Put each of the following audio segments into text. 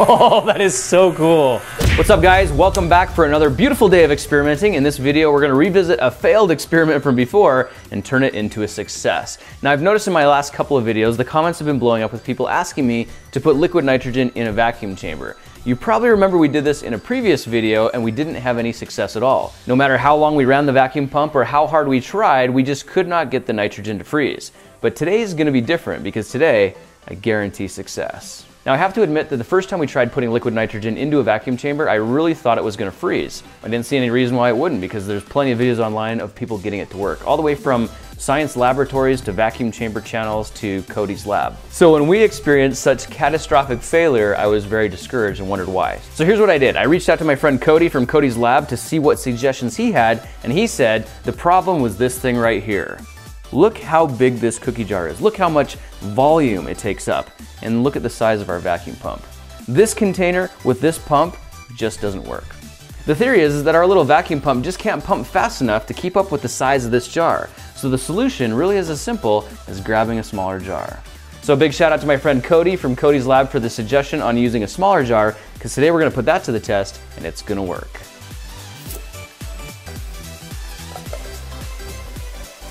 Oh, that is so cool. What's up guys? Welcome back for another beautiful day of experimenting. In this video, we're gonna revisit a failed experiment from before and turn it into a success. Now, I've noticed in my last couple of videos, the comments have been blowing up with people asking me to put liquid nitrogen in a vacuum chamber. You probably remember we did this in a previous video and we didn't have any success at all. No matter how long we ran the vacuum pump or how hard we tried, we just could not get the nitrogen to freeze. But today's gonna be different because today, I guarantee success. Now I have to admit that the first time we tried putting liquid nitrogen into a vacuum chamber, I really thought it was gonna freeze. I didn't see any reason why it wouldn't because there's plenty of videos online of people getting it to work, all the way from science laboratories to vacuum chamber channels to Cody's Lab. So when we experienced such catastrophic failure, I was very discouraged and wondered why. So here's what I did. I reached out to my friend Cody from Cody's Lab to see what suggestions he had, and he said, the problem was this thing right here. Look how big this cookie jar is. Look how much volume it takes up. And look at the size of our vacuum pump. This container with this pump just doesn't work. The theory is that our little vacuum pump just can't pump fast enough to keep up with the size of this jar. So the solution really is as simple as grabbing a smaller jar. So a big shout out to my friend Cody from Cody's Lab for the suggestion on using a smaller jar, because today we're gonna put that to the test and it's gonna work.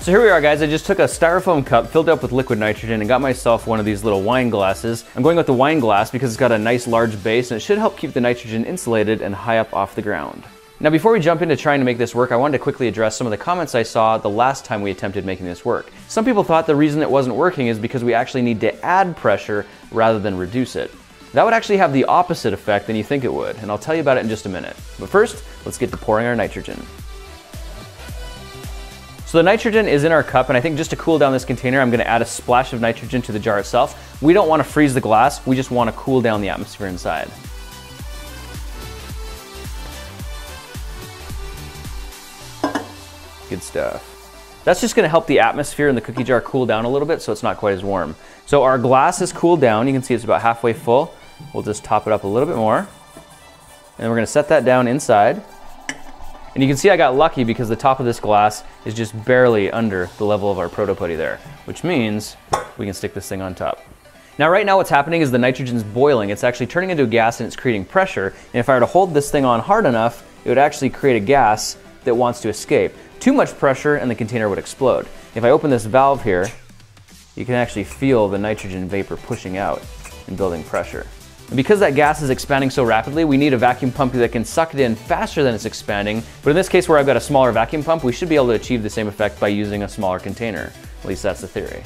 So here we are guys, I just took a styrofoam cup filled up with liquid nitrogen and got myself one of these little wine glasses. I'm going with the wine glass because it's got a nice large base and it should help keep the nitrogen insulated and high up off the ground. Now before we jump into trying to make this work, I wanted to quickly address some of the comments I saw the last time we attempted making this work. Some people thought the reason it wasn't working is because we actually need to add pressure rather than reduce it. That would actually have the opposite effect than you think it would, and I'll tell you about it in just a minute. But first, let's get to pouring our nitrogen. So the nitrogen is in our cup, and I think just to cool down this container, I'm gonna add a splash of nitrogen to the jar itself. We don't wanna freeze the glass, we just wanna cool down the atmosphere inside. Good stuff. That's just gonna help the atmosphere in the cookie jar cool down a little bit so it's not quite as warm. So our glass is cooled down, you can see it's about halfway full. We'll just top it up a little bit more. And we're gonna set that down inside. And you can see I got lucky because the top of this glass is just barely under the level of our protoputty there, which means we can stick this thing on top. Now right now what's happening is the nitrogen's boiling. It's actually turning into a gas and it's creating pressure. And if I were to hold this thing on hard enough, it would actually create a gas that wants to escape. Too much pressure and the container would explode. If I open this valve here, you can actually feel the nitrogen vapor pushing out and building pressure. And because that gas is expanding so rapidly, we need a vacuum pump that can suck it in faster than it's expanding. But in this case where I've got a smaller vacuum pump, we should be able to achieve the same effect by using a smaller container. At least that's the theory.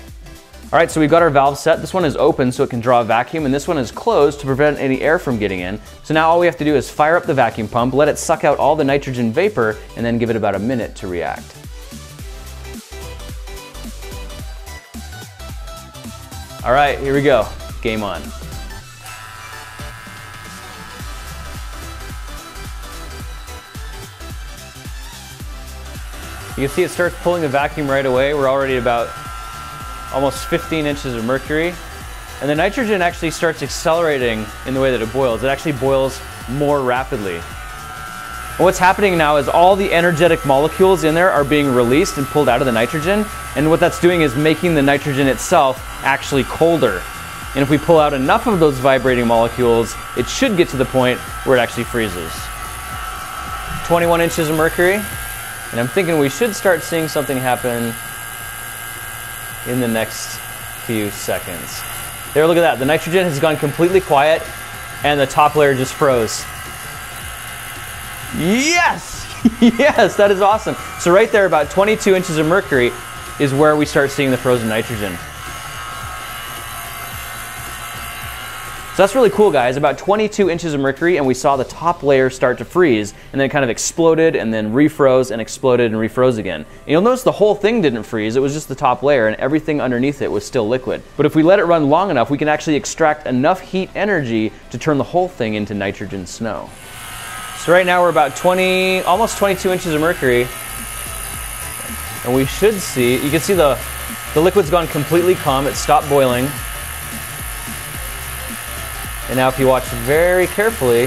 All right, so we've got our valve set. This one is open so it can draw a vacuum, and this one is closed to prevent any air from getting in. So now all we have to do is fire up the vacuum pump, let it suck out all the nitrogen vapor, and then give it about a minute to react. All right, here we go. Game on. You can see it starts pulling the vacuum right away. We're already about almost 15 inches of mercury. And the nitrogen actually starts accelerating in the way that it boils. It actually boils more rapidly. And what's happening now is all the energetic molecules in there are being released and pulled out of the nitrogen. And what that's doing is making the nitrogen itself actually colder. And if we pull out enough of those vibrating molecules, it should get to the point where it actually freezes. 21 inches of mercury. And I'm thinking we should start seeing something happen in the next few seconds. There, look at that. The nitrogen has gone completely quiet and the top layer just froze. Yes! Yes, that is awesome. So right there, about 22 inches of mercury is where we start seeing the frozen nitrogen. So that's really cool guys, about 22 inches of mercury and we saw the top layer start to freeze and then it kind of exploded and then refroze and exploded and refroze again. And you'll notice the whole thing didn't freeze, it was just the top layer and everything underneath it was still liquid. But if we let it run long enough, we can actually extract enough heat energy to turn the whole thing into nitrogen snow. So right now we're about almost 22 inches of mercury and we should see, you can see the liquid's gone completely calm, it stopped boiling. And now if you watch very carefully,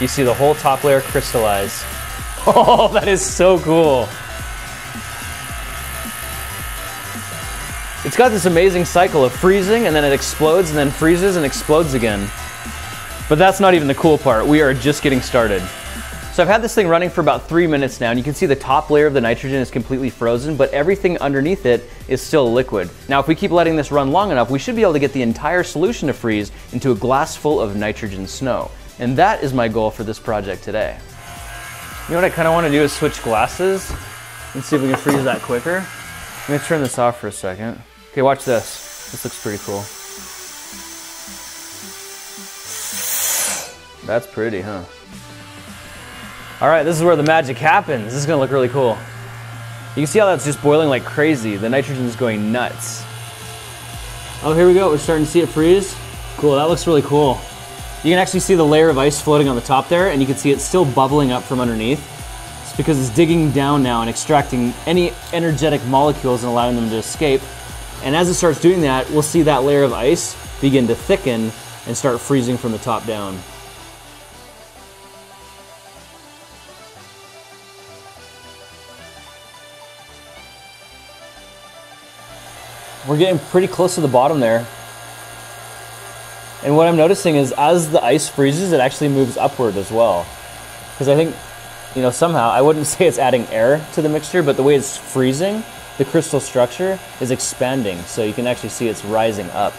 you see the whole top layer crystallize. Oh, that is so cool. It's got this amazing cycle of freezing, and then it explodes, and then freezes, and explodes again. But that's not even the cool part. We are just getting started. So I've had this thing running for about 3 minutes now, and you can see the top layer of the nitrogen is completely frozen, but everything underneath it is still liquid. Now, if we keep letting this run long enough, we should be able to get the entire solution to freeze into a glass full of nitrogen snow. And that is my goal for this project today. You know what I kind of want to do is switch glasses and see if we can freeze that quicker. I'm gonna turn this off for a second. Okay, watch this. This looks pretty cool. That's pretty, huh? All right, this is where the magic happens. This is gonna look really cool. You can see how that's just boiling like crazy. The nitrogen is going nuts. Oh, here we go, we're starting to see it freeze. Cool, that looks really cool. You can actually see the layer of ice floating on the top there, and you can see it's still bubbling up from underneath. It's because it's digging down now and extracting any energetic molecules and allowing them to escape. And as it starts doing that, we'll see that layer of ice begin to thicken and start freezing from the top down. We're getting pretty close to the bottom there. And what I'm noticing is as the ice freezes, it actually moves upward as well. Because I think, you know, somehow, I wouldn't say it's adding air to the mixture, but the way it's freezing, the crystal structure is expanding. So you can actually see it's rising up.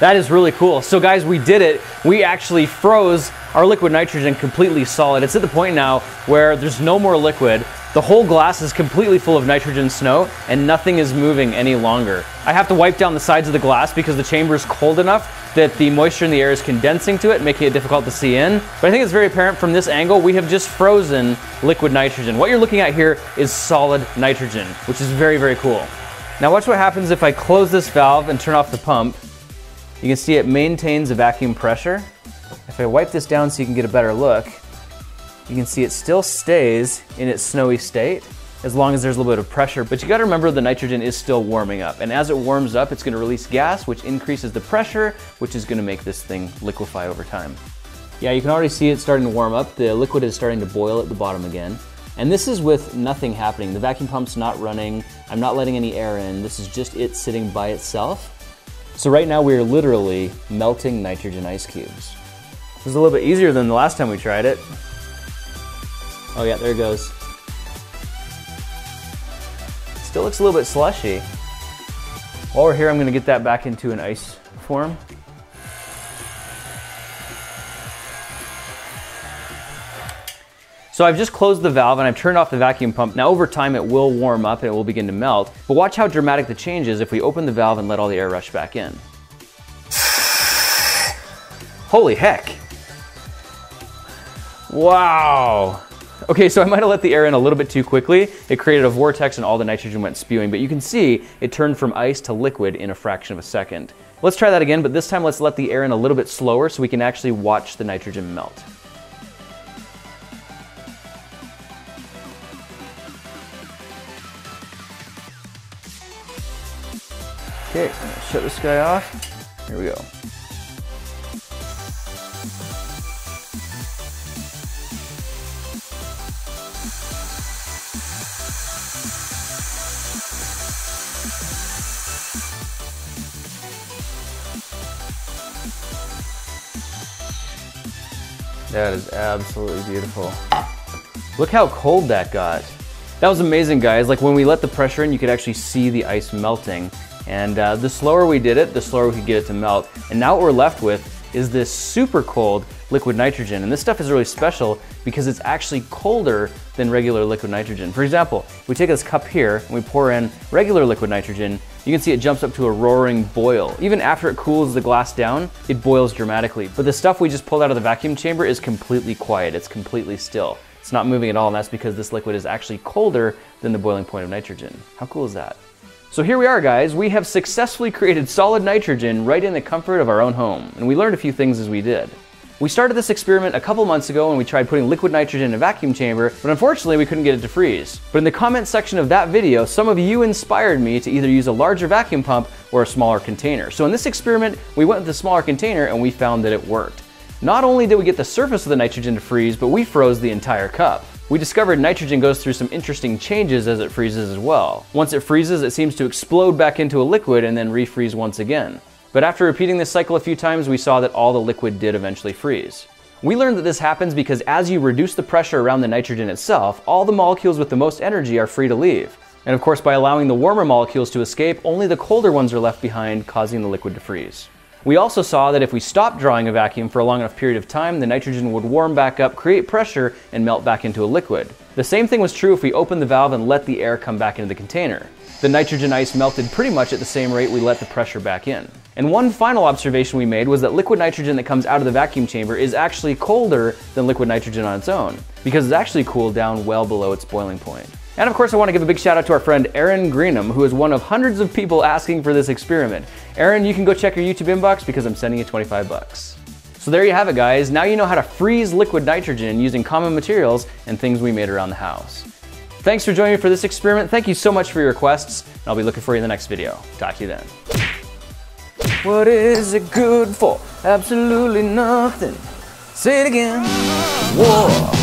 That is really cool. So guys, we did it. We actually froze our liquid nitrogen completely solid. It's at the point now where there's no more liquid. The whole glass is completely full of nitrogen snow and nothing is moving any longer. I have to wipe down the sides of the glass because the chamber is cold enough that the moisture in the air is condensing to it, making it difficult to see in. But I think it's very apparent from this angle, we have just frozen liquid nitrogen. What you're looking at here is solid nitrogen, which is very, very cool. Now watch what happens if I close this valve and turn off the pump. You can see it maintains a vacuum pressure. If I wipe this down so you can get a better look, you can see it still stays in its snowy state as long as there's a little bit of pressure. But you gotta remember the nitrogen is still warming up. And as it warms up, it's gonna release gas, which increases the pressure, which is gonna make this thing liquefy over time. Yeah, you can already see it starting to warm up. The liquid is starting to boil at the bottom again. And this is with nothing happening. The vacuum pump's not running. I'm not letting any air in. This is just it sitting by itself. So right now we're literally melting nitrogen ice cubes. This is a little bit easier than the last time we tried it. Oh yeah, there it goes. Still looks a little bit slushy. While we're here, I'm gonna get that back into an ice form. So I've just closed the valve and I've turned off the vacuum pump. Now over time it will warm up and it will begin to melt, but watch how dramatic the change is if we open the valve and let all the air rush back in. Holy heck. Wow. Okay, so I might have let the air in a little bit too quickly. It created a vortex and all the nitrogen went spewing, but you can see it turned from ice to liquid in a fraction of a second. Let's try that again, but this time let's let the air in a little bit slower so we can actually watch the nitrogen melt. Okay, I'm gonna shut this guy off. Here we go. That is absolutely beautiful. Look how cold that got. That was amazing, guys. Like when we let the pressure in, you could actually see the ice melting. And the slower we did it, the slower we could get it to melt. And now what we're left with is this super cold liquid nitrogen. And this stuff is really special because it's actually colder than regular liquid nitrogen. For example, we take this cup here and we pour in regular liquid nitrogen, you can see it jumps up to a roaring boil. Even after it cools the glass down, it boils dramatically. But the stuff we just pulled out of the vacuum chamber is completely quiet, it's completely still. It's not moving at all, and that's because this liquid is actually colder than the boiling point of nitrogen. How cool is that? So here we are, guys. We have successfully created solid nitrogen right in the comfort of our own home, and we learned a few things as we did. We started this experiment a couple months ago when we tried putting liquid nitrogen in a vacuum chamber, but unfortunately we couldn't get it to freeze. But in the comment section of that video, some of you inspired me to either use a larger vacuum pump or a smaller container. So in this experiment, we went with the smaller container and we found that it worked. Not only did we get the surface of the nitrogen to freeze, but we froze the entire cup. We discovered nitrogen goes through some interesting changes as it freezes as well. Once it freezes, it seems to explode back into a liquid and then refreeze once again. But after repeating this cycle a few times, we saw that all the liquid did eventually freeze. We learned that this happens because as you reduce the pressure around the nitrogen itself, all the molecules with the most energy are free to leave. And of course, by allowing the warmer molecules to escape, only the colder ones are left behind, causing the liquid to freeze. We also saw that if we stopped drawing a vacuum for a long enough period of time, the nitrogen would warm back up, create pressure, and melt back into a liquid. The same thing was true if we opened the valve and let the air come back into the container. The nitrogen ice melted pretty much at the same rate we let the pressure back in. And one final observation we made was that liquid nitrogen that comes out of the vacuum chamber is actually colder than liquid nitrogen on its own, because it's actually cooled down well below its boiling point. And of course, I want to give a big shout out to our friend Aaron Greenham, who is one of hundreds of people asking for this experiment. Aaron, you can go check your YouTube inbox because I'm sending you $25. So there you have it, guys. Now you know how to freeze liquid nitrogen using common materials and things we made around the house. Thanks for joining me for this experiment. Thank you so much for your requests, and I'll be looking for you in the next video. Talk to you then. What is it good for? Absolutely nothing. Say it again. Whoa.